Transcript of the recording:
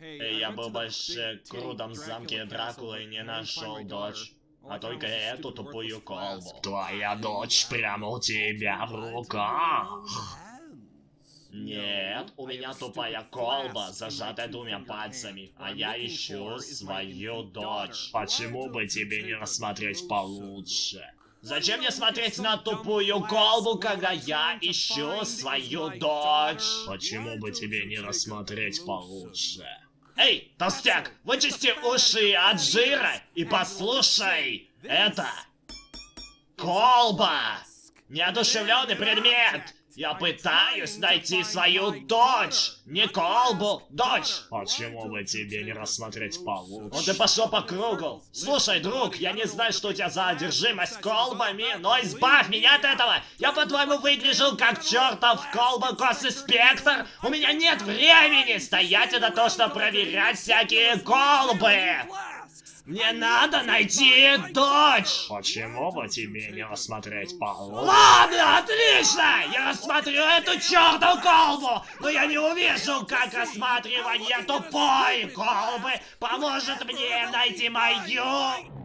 Я был больше крудом в замке Дракулы и не нашел дочь, а только эту тупую колбу. Твоя дочь прямо у тебя в руках. Нет, у меня тупая колба, зажатая двумя пальцами, а я ищу свою дочь. Почему бы тебе не рассмотреть получше? Зачем мне смотреть на тупую колбу, когда я ищу свою дочь? Почему бы тебе не рассмотреть получше? Эй, толстяк, вычисти уши от жира и послушай, это колба, неодушевленный предмет. Я пытаюсь найти свою дочь, не колбу, дочь. Почему бы тебе не рассмотреть получше? Он ты пошел по кругу. Слушай, друг, я не знаю, что у тебя за одержимость колбами, но избавь меня от этого. Я по-твоему выгляжу как чертов колба госинспектор. У меня нет времени стоять и дотошно проверять всякие колбы. Мне надо найти дочь! Почему бы тебе не рассмотреть полу? Ладно, отлично! Я рассмотрю эту чертову колбу! Но я не увижу, как рассматривание тупой колбы поможет мне найти мою...